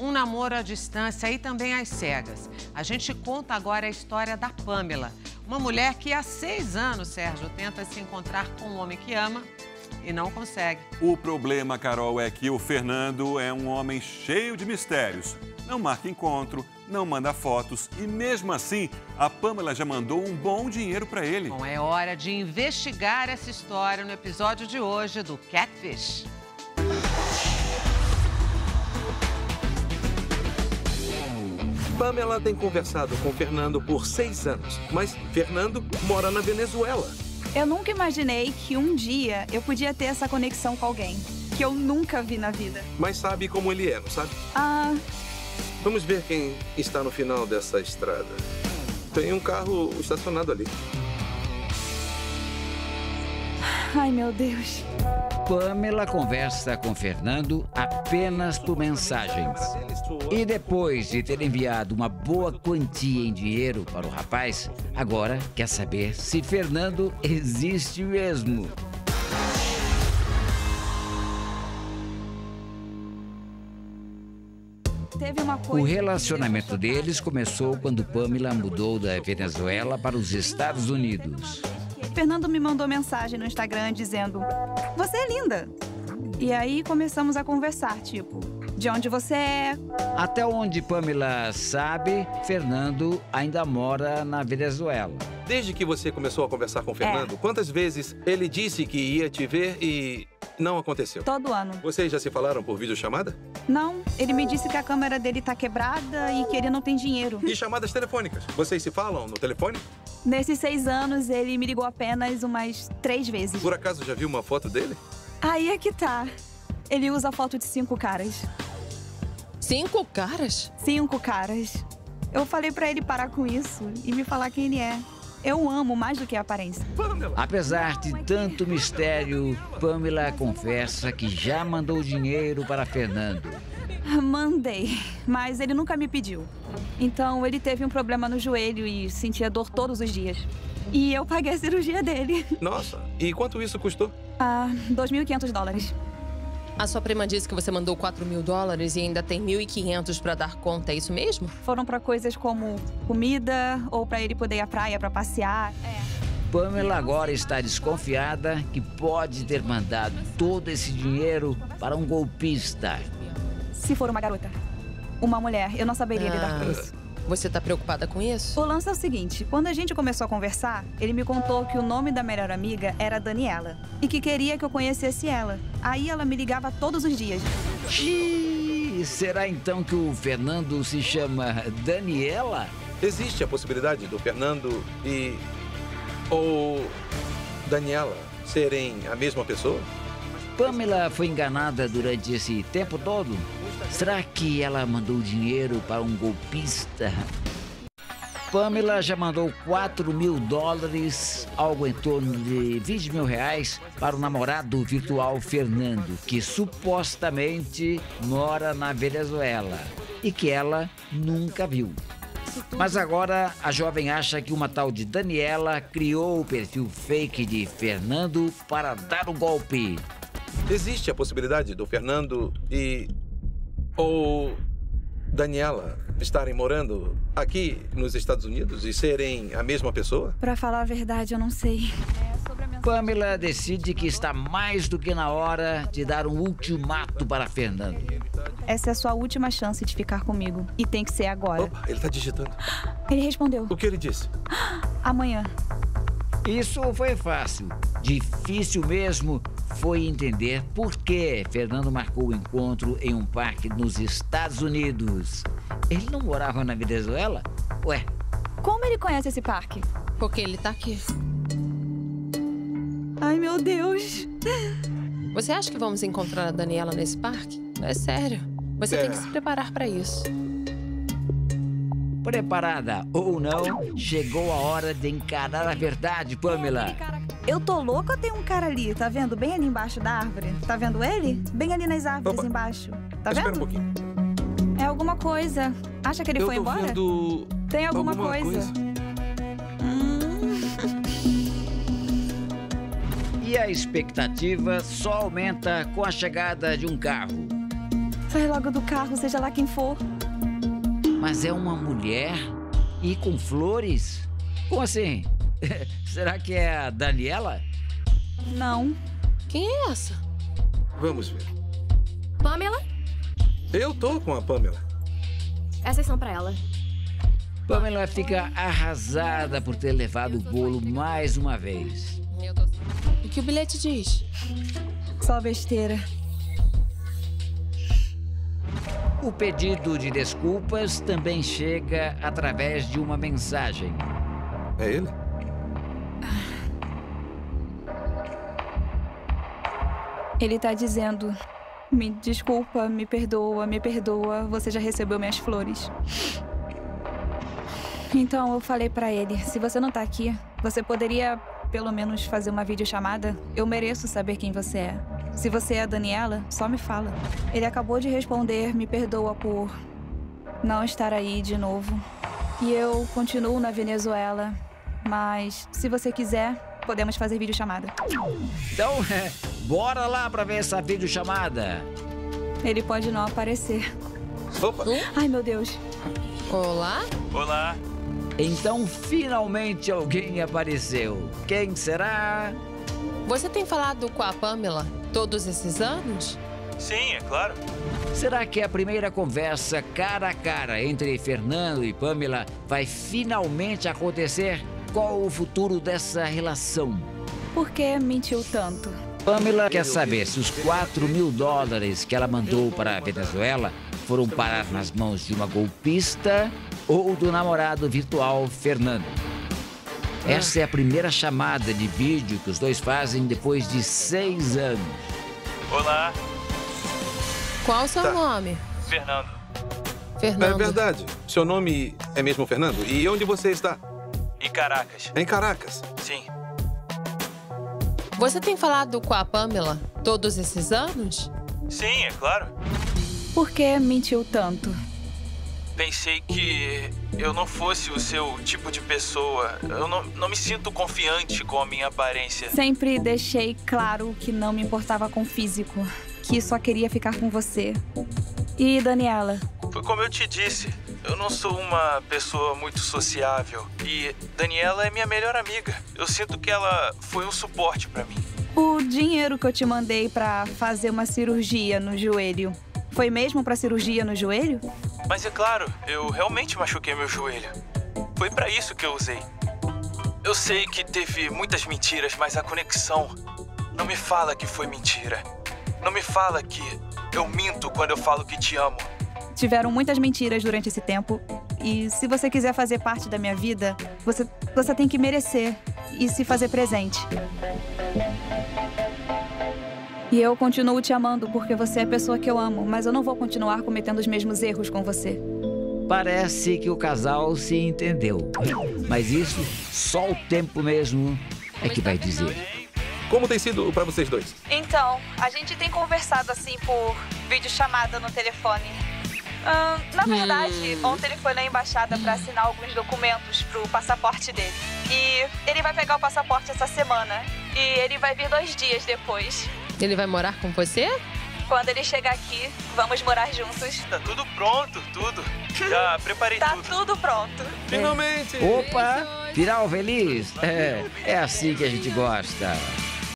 um namoro à distância e também às cegas. A gente conta agora a história da Pâmela, uma mulher que há 6 anos, Sérgio, tenta se encontrar com um homem que ama e não consegue. O problema, Carol, é que o Fernando é um homem cheio de mistérios. Não marca encontro, não manda fotos e, mesmo assim, a Pâmela já mandou um bom dinheiro para ele. Bom, é hora de investigar essa história no episódio de hoje do Catfish. Pâmela tem conversado com Fernando por 6 anos, mas Fernando mora na Venezuela. Eu nunca imaginei que um dia eu podia ter essa conexão com alguém que eu nunca vi na vida. Mas sabe como ele é, não sabe? Ah... Vamos ver quem está no final dessa estrada. Tem um carro estacionado ali. Ai, meu Deus. Pâmela conversa com Fernando apenas por mensagens. E depois de ter enviado uma boa quantia em dinheiro para o rapaz, agora quer saber se Fernando existe mesmo. O relacionamento deles começou quando Pâmela mudou da Venezuela para os Estados Unidos. Fernando me mandou mensagem no Instagram dizendo: "Você é linda". E aí começamos a conversar, tipo, de onde você é. Até onde Pâmela sabe, Fernando ainda mora na Venezuela. Desde que você começou a conversar com o Fernando, quantas vezes ele disse que ia te ver e... não aconteceu? Todo ano. Vocês já se falaram por videochamada? Não, ele me disse que a câmera dele tá quebrada e que ele não tem dinheiro. E chamadas telefônicas? Vocês se falam no telefone? Nesses 6 anos, ele me ligou apenas umas 3 vezes. Por acaso já viu uma foto dele? Aí é que tá. Ele usa foto de 5 caras. 5 caras? 5 caras. Eu falei pra ele parar com isso e me falar quem ele é. Eu amo mais do que a aparência. Apesar de tanto mistério, Pâmela confessa que já mandou dinheiro para Fernando. Mandei, mas ele nunca me pediu. Então, ele teve um problema no joelho e sentia dor todos os dias. E eu paguei a cirurgia dele. Nossa, e quanto isso custou? Ah, $2.500. A sua prima disse que você mandou $4.000 e ainda tem $1.500 para dar conta, é isso mesmo? Foram para coisas como comida ou para ele poder ir à praia para passear. Pâmela agora está desconfiada que pode ter mandado todo esse dinheiro para um golpista. Se for uma garota, uma mulher, eu não saberia lidar com isso. Você tá preocupada com isso? O lance é o seguinte, quando a gente começou a conversar, ele me contou que o nome da melhor amiga era Daniela e que queria que eu conhecesse ela. Aí ela me ligava todos os dias. E será então que o Fernando se chama Daniela? Existe a possibilidade do Fernando e... ou Daniela serem a mesma pessoa? Pâmela foi enganada durante esse tempo todo? Será que ela mandou dinheiro para um golpista? Pâmela já mandou $4.000, algo em torno de R$20.000, para o namorado virtual Fernando, que supostamente mora na Venezuela e que ela nunca viu. Mas agora a jovem acha que uma tal de Daniela criou o perfil fake de Fernando para dar o golpe. Existe a possibilidade do Fernando e... ou Daniela estarem morando aqui nos Estados Unidos e serem a mesma pessoa? Pra falar a verdade, eu não sei. Pâmela decide que está mais do que na hora de dar um ultimato para Fernando. Essa é a sua última chance de ficar comigo. E tem que ser agora. Opa, ele tá digitando. Ele respondeu. O que ele disse? Amanhã. Isso foi fácil. Difícil mesmo foi entender por que Fernando marcou o encontro em um parque nos Estados Unidos. Ele não morava na Venezuela? Ué. Como ele conhece esse parque? Porque ele tá aqui. Ai, meu Deus. Você acha que vamos encontrar a Daniela nesse parque? É sério. Você tem que se preparar pra isso. Preparada ou não, chegou a hora de encarar a verdade, Pâmela. Eu tô louca ou tem um cara ali? Tá vendo? Bem ali embaixo da árvore. Tá vendo ele? Bem ali nas árvores embaixo. Tá vendo? Espera um pouquinho. É alguma coisa. Acha que ele foi embora? Vendo... tem alguma coisa. E a expectativa só aumenta com a chegada de um carro. Sai logo do carro, seja lá quem for. Mas é uma mulher e com flores? Como assim? Será que é a Daniela? Não. Quem é essa? Vamos ver. Pâmela? Eu tô com a Pâmela. Essas são pra ela. Pâmela fica arrasada por ter levado o bolo mais uma vez. O que o bilhete diz? Só besteira. O pedido de desculpas também chega através de uma mensagem. É ele? Ele tá dizendo: me desculpa, me perdoa, você já recebeu minhas flores. Então eu falei pra ele: se você não tá aqui, você poderia pelo menos fazer uma videochamada? Eu mereço saber quem você é. Se você é a Daniela, só me fala. Ele acabou de responder: me perdoa por não estar aí de novo. E eu continuo na Venezuela, mas se você quiser, podemos fazer videochamada. Então, bora lá pra ver essa videochamada. Ele pode não aparecer. Opa! Ai, meu Deus. Olá? Olá. Então, finalmente alguém apareceu. Quem será? Você tem falado com a Pâmela todos esses anos? Sim, é claro. Será que a primeira conversa cara a cara entre Fernando e Pâmela vai finalmente acontecer? Qual o futuro dessa relação? Por que mentiu tanto? Pâmela quer saber se os $4.000 que ela mandou para a Venezuela foram parar nas mãos de uma golpista ou do namorado virtual Fernando. Essa é a primeira chamada de vídeo que os dois fazem depois de 6 anos. Olá. Qual o seu nome? Fernando. Fernando. É verdade. Seu nome é mesmo Fernando? E onde você está? Em Caracas. Em Caracas? Sim. Você tem falado com a Pâmela todos esses anos? Sim, é claro. Por que mentiu tanto? Pensei que eu não fosse o seu tipo de pessoa. Eu não me sinto confiante com a minha aparência. Sempre deixei claro que não me importava com o físico, que só queria ficar com você. E Daniela? Foi como eu te disse. Eu não sou uma pessoa muito sociável. E Daniela é minha melhor amiga. Eu sinto que ela foi um suporte pra mim. O dinheiro que eu te mandei pra fazer uma cirurgia no joelho, foi mesmo pra cirurgia no joelho? Mas é claro, eu realmente machuquei meu joelho. Foi pra isso que eu usei. Eu sei que teve muitas mentiras, mas a conexão não me fala que foi mentira. Não me fala que eu minto quando eu falo que te amo. Tiveram muitas mentiras durante esse tempo. E se você quiser fazer parte da minha vida, você tem que merecer e se fazer presente. E eu continuo te amando porque você é a pessoa que eu amo, mas eu não vou continuar cometendo os mesmos erros com você. Parece que o casal se entendeu. Mas isso, só o tempo mesmo é que vai dizer. Como tem sido pra vocês dois? Então, a gente tem conversado assim por videochamada no telefone. Na verdade, ontem ele foi na embaixada pra assinar alguns documentos pro passaporte dele. E ele vai pegar o passaporte essa semana. E ele vai vir 2 dias depois. Ele vai morar com você? Quando ele chegar aqui, vamos morar juntos. Tá tudo pronto, tudo. Já preparei tudo. Tá tudo pronto. Finalmente! Opa! Final feliz! É assim que a gente gosta.